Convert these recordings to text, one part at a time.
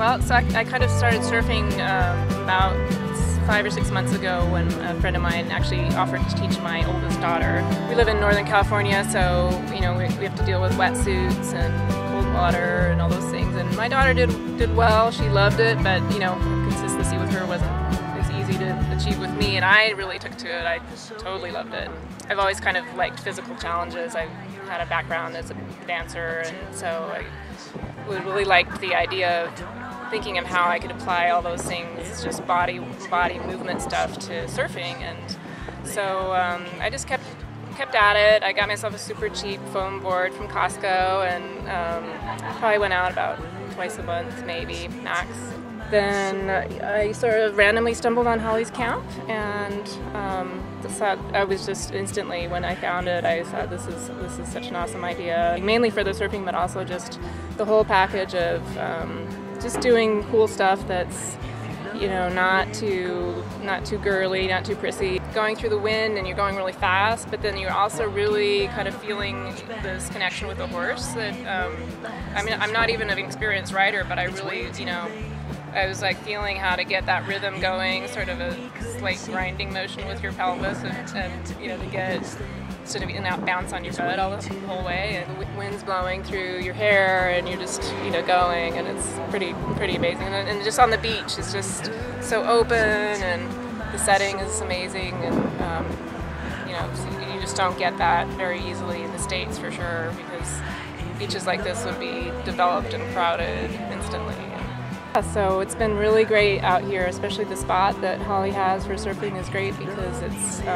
Well, so I kind of started surfing about 5 or 6 months ago when a friend of mine actually offered to teach my oldest daughter. We live in Northern California, so you know we have to deal with wetsuits and cold water and all those things. And my daughter did well. She loved it, but you know consistency with her wasn't as easy to achieve with me. And I really took to it. I totally loved it. I've always kind of liked physical challenges. I've had a background as a dancer, and so I really liked the idea of thinking of how I could apply all those things, just body movement stuff, to surfing. And so I just kept at it. I got myself a super cheap foam board from Costco, and probably went out about twice a month, maybe, max. Then I sort of randomly stumbled on Holly's Camp, and I was just instantly, when I found it, I thought this is such an awesome idea, mainly for the surfing, but also just the whole package of just doing cool stuff that's, you know, not too girly, not too prissy. Going through the wind and you're going really fast, but then you're also really kind of feeling this connection with the horse. That I mean, I'm not even an experienced rider, but I really, you know, I was like feeling how to get that rhythm going, sort of a slight grinding motion with your pelvis, and you know, to get sort of in that bounce on your butt all the whole way, and the wind's blowing through your hair, and you're just, you know, going, and it's pretty amazing. And just on the beach, it's just so open, and the setting is amazing, and you know, you just don't get that very easily in the States, for sure, because beaches like this would be developed and crowded instantly. Yeah, so it's been really great out here, especially the spot that Holly has for surfing is great because it's, you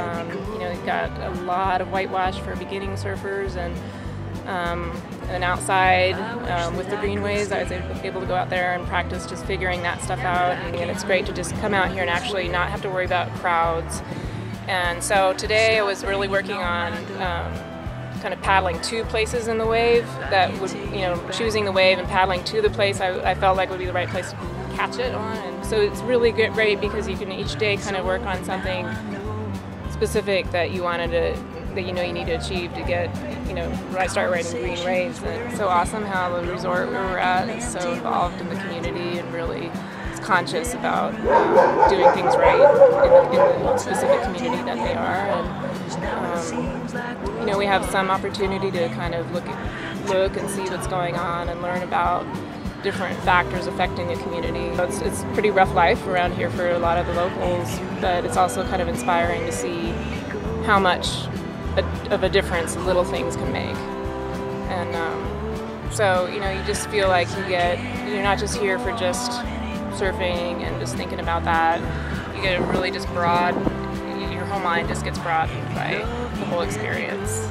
know, you've got a lot of whitewash for beginning surfers, and outside with the greenways, I was able to go out there and practice just figuring that stuff out, and it's great to just come out here and actually not have to worry about crowds. And so today I was really working on kind of paddling to places in the wave that would, you know, choosing the wave and paddling to the place I felt like would be the right place to catch it on. And so it's really great because you can each day kind of work on something specific that you wanted to, that you know you need to achieve to get, you know, start riding green waves. And it's so awesome how the resort where we're at is so involved in the community and really is conscious about doing things right in the specific community that they are. And, you know, we have some opportunity to kind of look and see what's going on and learn about different factors affecting the community. So it's pretty rough life around here for a lot of the locals, but it's also kind of inspiring to see how much of a difference little things can make. And so, you know, you just feel like you're not just here for just surfing and just thinking about that. You get a really just broad, your whole mind just gets broadened by the whole experience.